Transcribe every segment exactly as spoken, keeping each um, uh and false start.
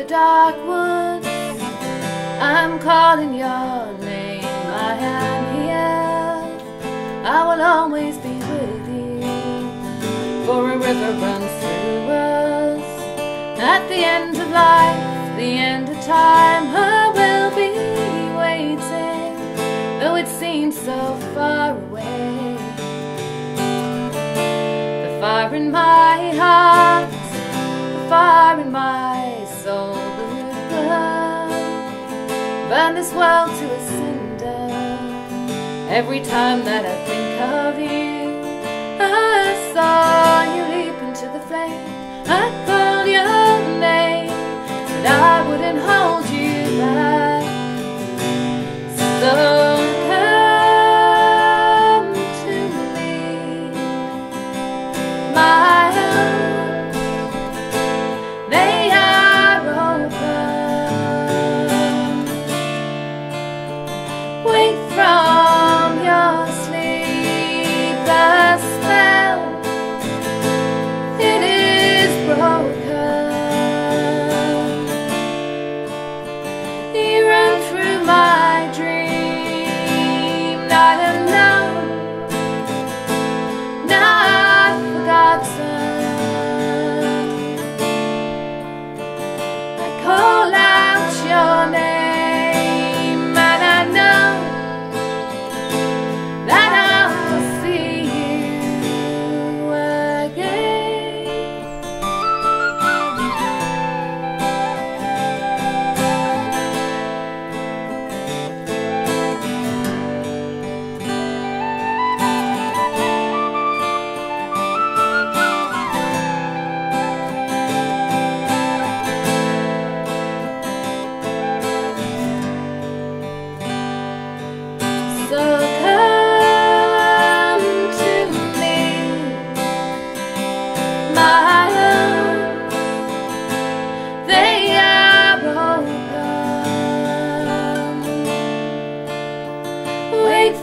the dark woods. I'm calling your name, I am here. I will always be with you, for a river runs through us. At the end of life, the end of time, I will be waiting, though it seems so far away. The fire in my heart, the fire in my soul, burn this world to a cinder. Every time that I think of you, I saw you leap into the flame. I called your name, but I wouldn't hold you back. So come to me, my love. They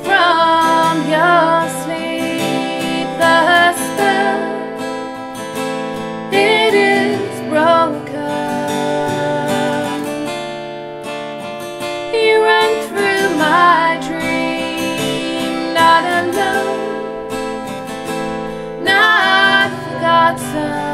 from your sleep, the spell, it is broken. You run through my dream, not alone, not forgotten. I call out your name, not forgotten.